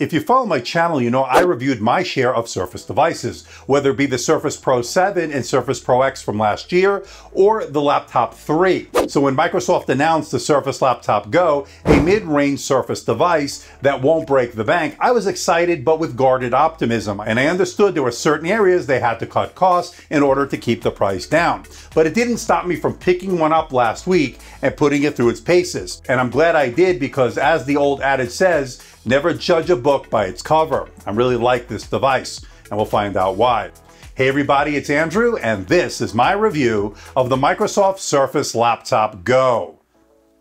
If you follow my channel, you know I reviewed my share of Surface devices, whether it be the Surface Pro 7 and Surface Pro X from last year, or the Laptop 3. So when Microsoft announced the Surface Laptop Go, a mid-range Surface device that won't break the bank, I was excited but with guarded optimism, and I understood there were certain areas they had to cut costs in order to keep the price down. But it didn't stop me from picking one up last week and putting it through its paces. And I'm glad I did, because as the old adage says, never judge a book by its cover. I really like this device, and we'll find out why. Hey everybody, it's Andrew, and this is my review of the Microsoft Surface Laptop Go.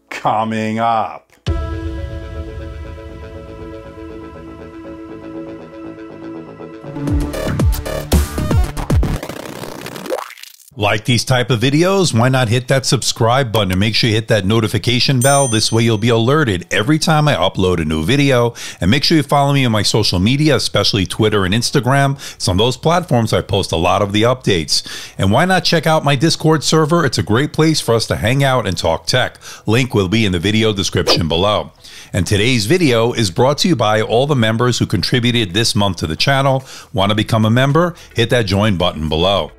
Coming up. Like these type of videos? Why not hit that subscribe button and make sure you hit that notification bell? This way you'll be alerted every time I upload a new video. And make sure you follow me on my social media, especially Twitter and Instagram. It's on those platforms I post a lot of the updates. And why not check out my Discord server? It's a great place for us to hang out and talk tech. Link will be in the video description below. And today's video is brought to you by all the members who contributed this month to the channel. Want to become a member? Hit that join button below.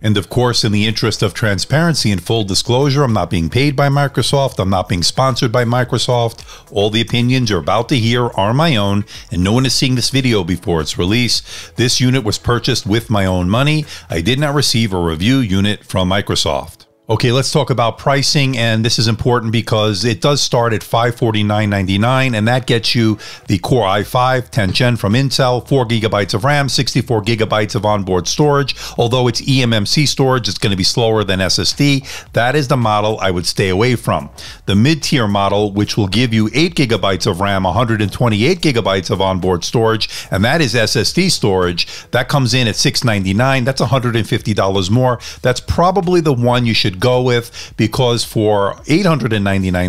And of course, in the interest of transparency and full disclosure, I'm not being paid by Microsoft, I'm not being sponsored by Microsoft. All the opinions you're about to hear are my own, and no one is seeing this video before its release. This unit was purchased with my own money. I did not receive a review unit from Microsoft. Okay, let's talk about pricing, and this is important because it does start at $549.99, and that gets you the Core i5 10 Gen from Intel, 4 GB of RAM, 64 GB of onboard storage. Although it's EMMC storage, it's going to be slower than SSD. That is the model I would stay away from. The mid-tier model, which will give you 8 GB of RAM, 128 GB of onboard storage, and that is SSD storage. That comes in at $699. That's $150 more. That's probably the one you should go with, because for $899,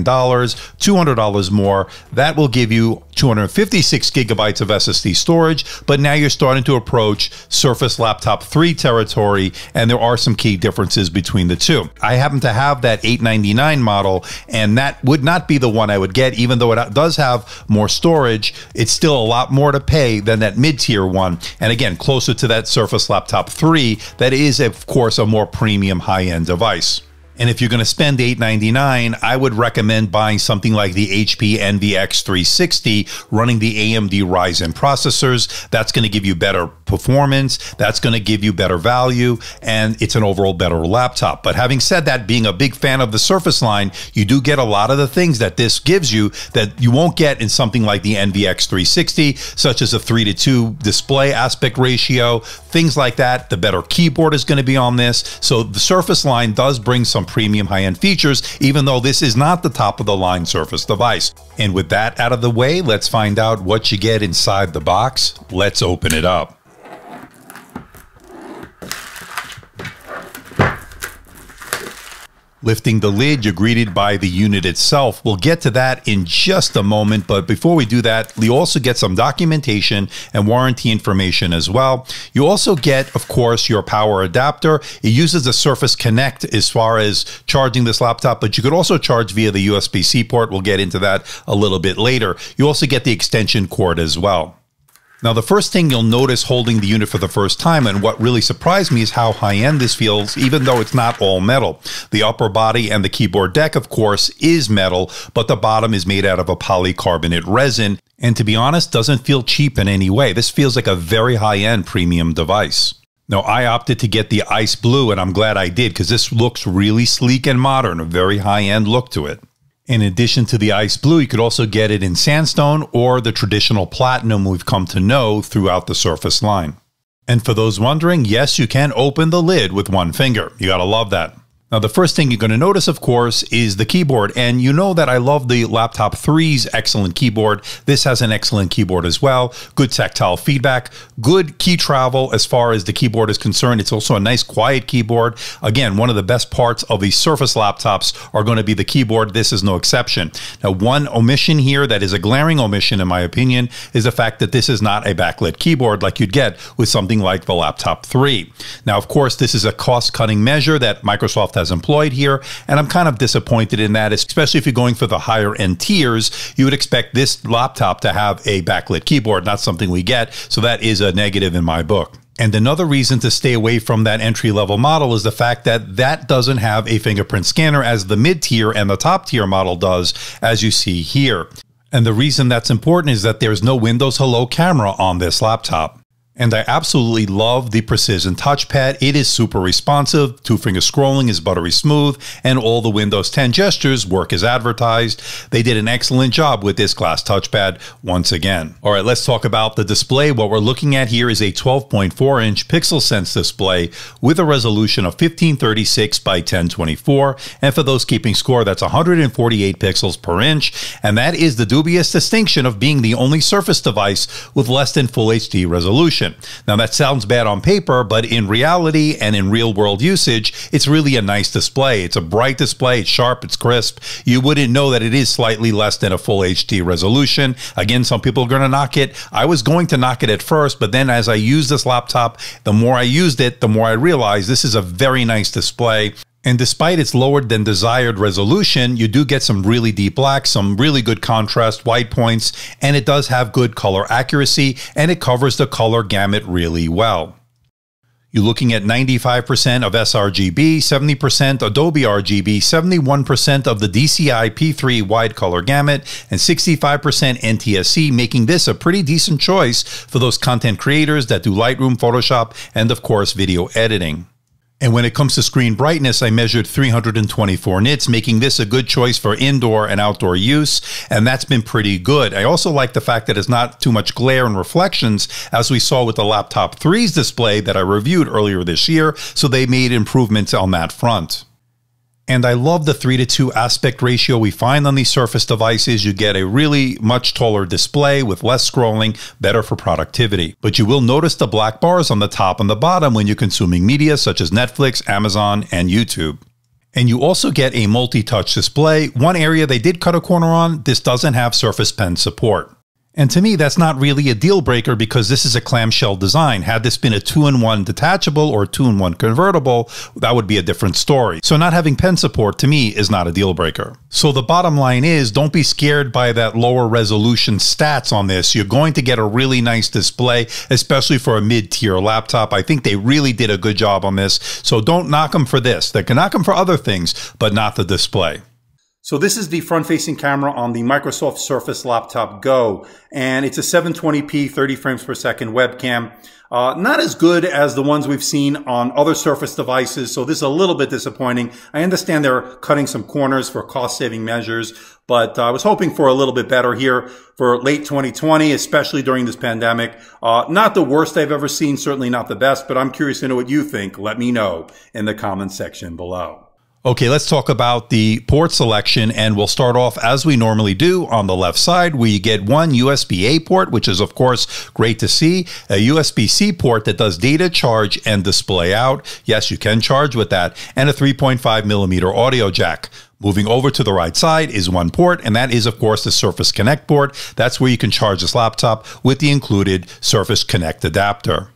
$200 more, that will give you 256 GB of SSD storage. But now you're starting to approach Surface Laptop 3 territory, and there are some key differences between the two. I happen to have that $899 model, and that would not be the one I would get. Even though it does have more storage, it's still a lot more to pay than that mid-tier one. And again, closer to that Surface Laptop 3, that is, of course, a more premium high-end device. And if you're going to spend $899, I would recommend buying something like the HP Envy x360 running the AMD Ryzen processors. That's going to give you better performance. That's going to give you better value, and it's an overall better laptop. But having said that, being a big fan of the Surface line, you do get a lot of the things that this gives you that you won't get in something like the Envy x360, such as a 3:2 display aspect ratio, things like that. The better keyboard is going to be on this. So the Surface line does bring some premium high-end features, even though this is not the top-of-the-line Surface device. And with that out of the way, let's find out what you get inside the box. Let's open it up. Lifting the lid, you're greeted by the unit itself. We'll get to that in just a moment, but before we do that, you also get some documentation and warranty information as well. You also get, of course, your power adapter. It uses the Surface Connect as far as charging this laptop, but you could also charge via the USB C port. We'll get into that a little bit later. You also get the extension cord as well. Now, the first thing you'll notice holding the unit for the first time, and what really surprised me, is how high-end this feels, even though it's not all metal. The upper body and the keyboard deck, of course, is metal, but the bottom is made out of a polycarbonate resin, and to be honest, doesn't feel cheap in any way. This feels like a very high-end premium device. Now, I opted to get the ice blue, and I'm glad I did, because this looks really sleek and modern, a very high-end look to it. In addition to the ice blue, you could also get it in sandstone or the traditional platinum we've come to know throughout the Surface line. And for those wondering, yes, you can open the lid with one finger. You gotta love that. Now, the first thing you're going to notice, of course, is the keyboard. And you know that I love the Laptop 3's excellent keyboard. This has an excellent keyboard as well. Good tactile feedback, good key travel as far as the keyboard is concerned. It's also a nice quiet keyboard. Again, one of the best parts of the Surface laptops are going to be the keyboard. This is no exception. Now, one omission here that is a glaring omission, in my opinion, is the fact that this is not a backlit keyboard like you'd get with something like the Laptop 3. Now, of course, this is a cost-cutting measure that Microsoft as employed here, and I'm kind of disappointed in that, especially if you're going for the higher end tiers. You would expect this laptop to have a backlit keyboard, not something we get, so that is a negative in my book. And another reason to stay away from that entry-level model is the fact that that doesn't have a fingerprint scanner as the mid-tier and the top-tier model does, as you see here. And the reason that's important is that there's no Windows Hello camera on this laptop. And I absolutely love the precision touchpad. It is super responsive, two-finger scrolling is buttery smooth, and all the Windows 10 gestures work as advertised. They did an excellent job with this glass touchpad once again. All right, let's talk about the display. What we're looking at here is a 12.4-inch PixelSense display with a resolution of 1536 by 1024, and for those keeping score, that's 148 pixels per inch, and that is the dubious distinction of being the only Surface device with less than Full HD resolution. Now that sounds bad on paper, but in reality and in real world usage, it's really a nice display. It's a bright display, it's sharp, it's crisp. You wouldn't know that it is slightly less than a Full HD resolution. Again, some people are going to knock it. I was going to knock it at first, but then as I used this laptop, the more I used it, the more I realized this is a very nice display. And despite its lower than desired resolution, you do get some really deep blacks, some really good contrast, white points, and it does have good color accuracy, and it covers the color gamut really well. You're looking at 95% of sRGB, 70% Adobe RGB, 71% of the DCI-P3 wide color gamut, and 65% NTSC, making this a pretty decent choice for those content creators that do Lightroom, Photoshop, and of course video editing. And when it comes to screen brightness, I measured 324 nits, making this a good choice for indoor and outdoor use, and that's been pretty good. I also like the fact that it's not too much glare and reflections, as we saw with the Laptop 3's display that I reviewed earlier this year, so they made improvements on that front. And I love the 3:2 aspect ratio we find on these Surface devices. You get a really much taller display with less scrolling, better for productivity. But you will notice the black bars on the top and the bottom when you're consuming media such as Netflix, Amazon, and YouTube. And you also get a multi-touch display. One area they did cut a corner on, this doesn't have Surface Pen support. And to me, that's not really a deal breaker because this is a clamshell design. Had this been a 2-in-1 detachable or 2-in-1 convertible, that would be a different story. So not having pen support to me is not a deal breaker. So the bottom line is, don't be scared by that lower resolution stats on this. You're going to get a really nice display, especially for a mid-tier laptop. I think they really did a good job on this. So don't knock them for this. They can knock them for other things, but not the display. So this is the front-facing camera on the Microsoft Surface Laptop Go, and it's a 720p 30 frames per second webcam. Not as good as the ones we've seen on other Surface devices, so this is a little bit disappointing. I understand they're cutting some corners for cost-saving measures, but I was hoping for a little bit better here for late 2020, especially during this pandemic. Not the worst I've ever seen, certainly not the best, but I'm curious to know what you think. Let me know in the comments section below. Okay, let's talk about the port selection, and we'll start off as we normally do on the left side where you get one USB-A port, which is of course great to see, a USB-C port that does data charge and display out. Yes, you can charge with that, and a 3.5mm audio jack. Moving over to the right side is one port, and that is of course the Surface Connect port. That's where you can charge this laptop with the included Surface Connect adapter.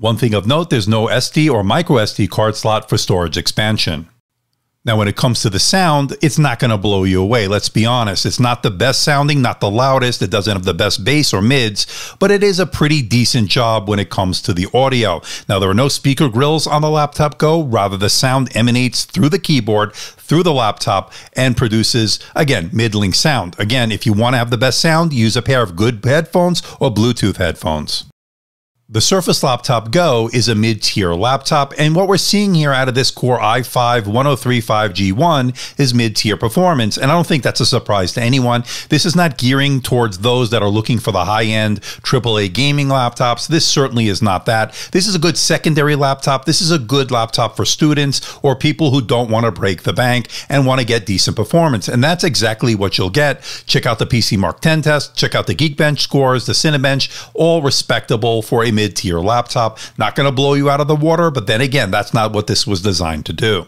One thing of note, there's no SD or microSD card slot for storage expansion. Now when it comes to the sound, it's not going to blow you away, let's be honest. It's not the best sounding, not the loudest, it doesn't have the best bass or mids, but it is a pretty decent job when it comes to the audio. Now there are no speaker grills on the Laptop Go, rather the sound emanates through the keyboard, through the laptop, and produces, again, middling sound. Again, if you want to have the best sound, use a pair of good headphones or Bluetooth headphones. The Surface Laptop Go is a mid-tier laptop, and what we're seeing here out of this Core i5-1035G1 is mid-tier performance, and I don't think that's a surprise to anyone. This is not gearing towards those that are looking for the high-end AAA gaming laptops. This certainly is not that. This is a good secondary laptop. This is a good laptop for students or people who don't want to break the bank and want to get decent performance, and that's exactly what you'll get. Check out the PCMark10 test, check out the Geekbench scores, the Cinebench, all respectable for a mid-tier laptop. Not going to blow you out of the water, but then again, that's not what this was designed to do.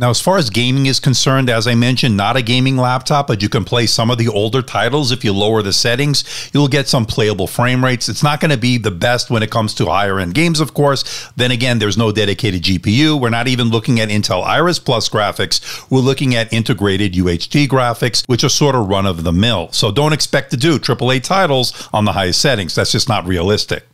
Now, as far as gaming is concerned, as I mentioned, not a gaming laptop, but you can play some of the older titles. If you lower the settings, you'll get some playable frame rates. It's not going to be the best when it comes to higher end games, of course. Then again, there's no dedicated GPU. We're not even looking at Intel Iris Plus graphics. We're looking at integrated UHD graphics, which are sort of run of the mill. So don't expect to do AAA titles on the highest settings. That's just not realistic.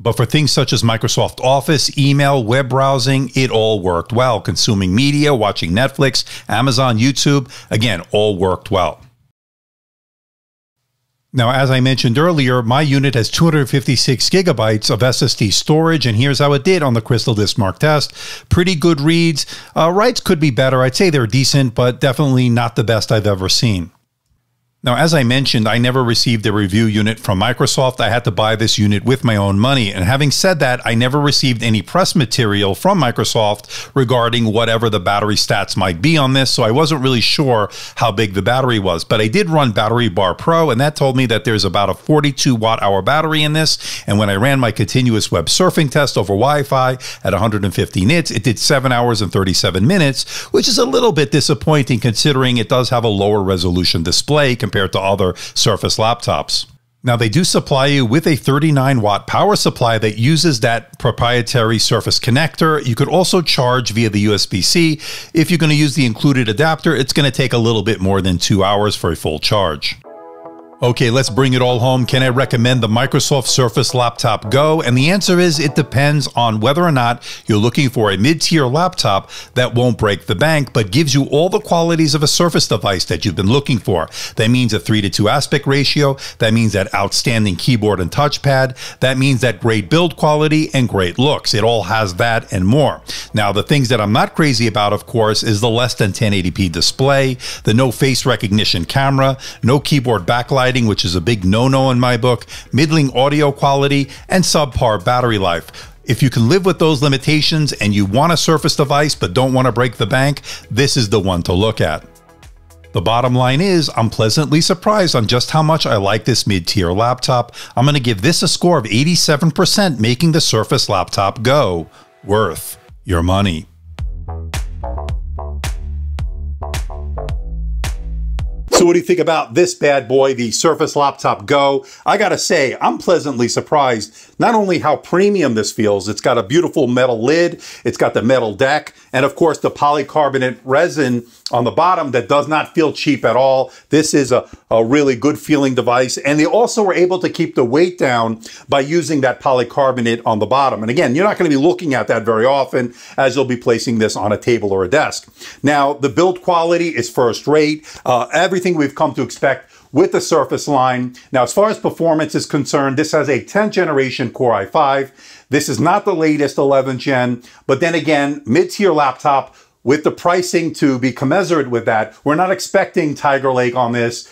But for things such as Microsoft Office, email, web browsing, it all worked well. Consuming media, watching Netflix, Amazon, YouTube, again, all worked well. Now, as I mentioned earlier, my unit has 256 gigabytes of SSD storage, and here's how it did on the Crystal Disk Mark test. Pretty good reads. Writes could be better. I'd say they're decent, but definitely not the best I've ever seen. Now, as I mentioned, I never received a review unit from Microsoft. I had to buy this unit with my own money. And having said that, I never received any press material from Microsoft regarding whatever the battery stats might be on this. So I wasn't really sure how big the battery was, but I did run Battery Bar Pro, and that told me that there's about a 42 watt hour battery in this. And when I ran my continuous web surfing test over Wi-Fi at 150 nits, it did 7 hours and 37 minutes, which is a little bit disappointing considering it does have a lower resolution display compared to other Surface laptops. Now, they do supply you with a 39-watt power supply that uses that proprietary Surface connector. You could also charge via the USB C. If you're going to use the included adapter, it's going to take a little bit more than 2 hours for a full charge. Okay, let's bring it all home. Can I recommend the Microsoft Surface Laptop Go? And the answer is it depends on whether or not you're looking for a mid-tier laptop that won't break the bank, but gives you all the qualities of a Surface device that you've been looking for. That means a 3:2 aspect ratio. That means that outstanding keyboard and touchpad. That means that great build quality and great looks. It all has that and more. Now, the things that I'm not crazy about, of course, is the less than 1080p display, the no face recognition camera, no keyboard backlight, which is a big no-no in my book, middling audio quality, and subpar battery life. If you can live with those limitations and you want a Surface device but don't want to break the bank, this is the one to look at. The bottom line is, I'm pleasantly surprised on just how much I like this mid-tier laptop. I'm going to give this a score of 87%, making the Surface Laptop Go worth your money. So what do you think about this bad boy, the Surface Laptop Go? I gotta say, I'm pleasantly surprised, not only how premium this feels, it's got a beautiful metal lid, it's got the metal deck, and of course the polycarbonate resin on the bottom that does not feel cheap at all. This is a really good feeling device, and they also were able to keep the weight down by using that polycarbonate on the bottom. And again, you're not gonna be looking at that very often as you'll be placing this on a table or a desk. Now, the build quality is first rate, everything we've come to expect with the Surface line. Now, as far as performance is concerned, this has a 10th generation Core i5. This is not the latest 11th gen, but then again, mid-tier laptop with the pricing to be commensurate with that. We're not expecting Tiger Lake on this.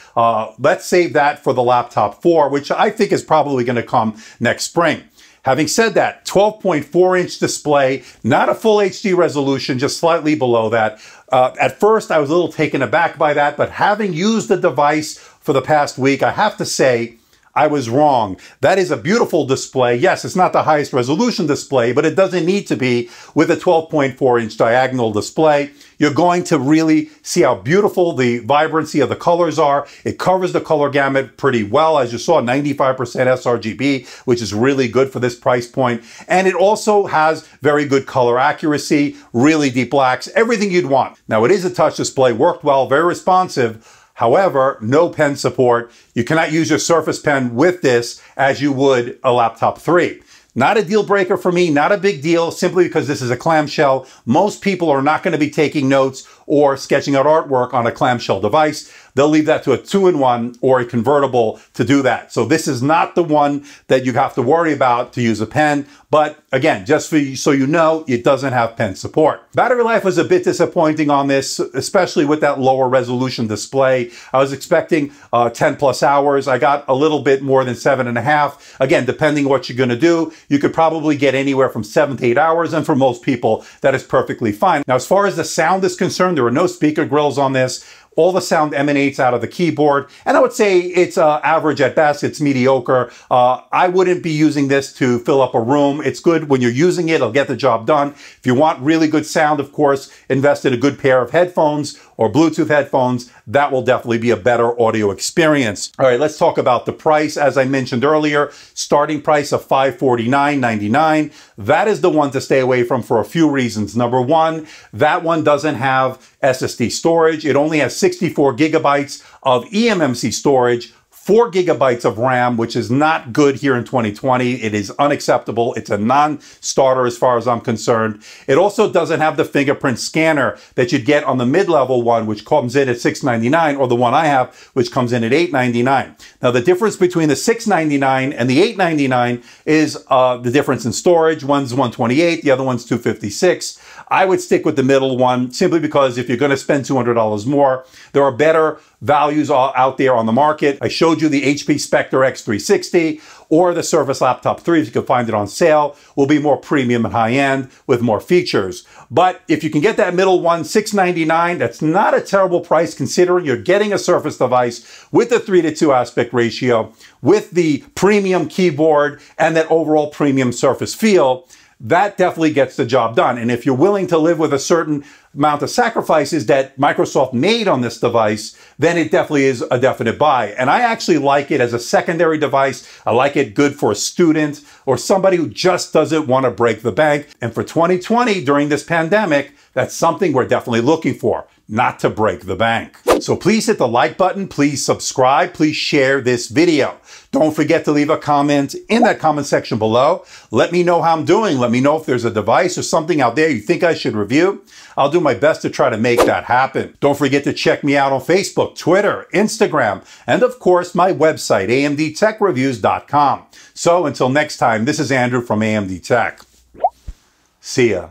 Let's save that for the Laptop 4, which I think is probably going to come next spring. Having said that, 12.4-inch display, not a full HD resolution, just slightly below that. At first, I was a little taken aback by that, but having used the device for the past week, I have to say I was wrong. That is a beautiful display. Yes, it's not the highest resolution display, but it doesn't need to be with a 12.4-inch diagonal display. You're going to really see how beautiful the vibrancy of the colors are. It covers the color gamut pretty well. As you saw, 95% sRGB, which is really good for this price point. And it also has very good color accuracy, really deep blacks, everything you'd want. Now, it is a touch display, worked well, very responsive. However, no pen support. You cannot use your Surface Pen with this as you would a Laptop 3. Not a deal breaker for me, not a big deal, simply because this is a clamshell. Most people are not going to be taking notes or sketching out artwork on a clamshell device. They'll leave that to a 2-in-1 or a convertible to do that. So this is not the one that you have to worry about to use a pen. But again, just for you, so you know, it doesn't have pen support. Battery life was a bit disappointing on this, especially with that lower resolution display. I was expecting 10 plus hours. I got a little bit more than 7.5. Again, depending on what you're going to do, you could probably get anywhere from 7 to 8 hours. And for most people, that is perfectly fine. Now, as far as the sound is concerned, there are no speaker grills on this. All the sound emanates out of the keyboard, and I would say it's average at best. It's mediocre. I wouldn't be using this to fill up a room. It's good when you're using it. It'll get the job done. If you want really good sound, of course, invest in a good pair of headphones or Bluetooth headphones. That will definitely be a better audio experience. All right, let's talk about the price. As I mentioned earlier, starting price of $549.99. That is the one to stay away from for a few reasons. Number one, that one doesn't have SSD storage. It only has 64 gigabytes of EMMC storage, 4 gigabytes of RAM, which is not good here in 2020. It is unacceptable. It's a non-starter as far as I'm concerned. It also doesn't have the fingerprint scanner that you'd get on the mid-level one, which comes in at $699, or the one I have, which comes in at $899. Now, the difference between the $699 and the $899 is the difference in storage. One's 128, the other one's 256. I would stick with the middle one simply because if you're going to spend $200 more, there are better values out there on the market. I showed you the HP Spectre x360 or the Surface Laptop 3, if you can find it on sale, will be more premium and high-end with more features. But if you can get that middle one, $699, that's not a terrible price considering you're getting a Surface device with the 3:2 aspect ratio, with the premium keyboard, and that overall premium Surface feel. That definitely gets the job done. And if you're willing to live with a certain amount of sacrifices that Microsoft made on this device, then it definitely is a definite buy. And I actually like it as a secondary device. I like it good for a student or somebody who just doesn't want to break the bank. And for 2020, during this pandemic, that's something we're definitely looking for, not to break the bank. So please hit the like button, please subscribe, please share this video. Don't forget to leave a comment in that comment section below. Let me know how I'm doing. Let me know if there's a device or something out there you think I should review. I'll do my best to try to make that happen. Don't forget to check me out on Facebook, Twitter, Instagram, and of course my website, amdtechreviews.com. So until next time, this is Andrew from AMD Tech. See ya.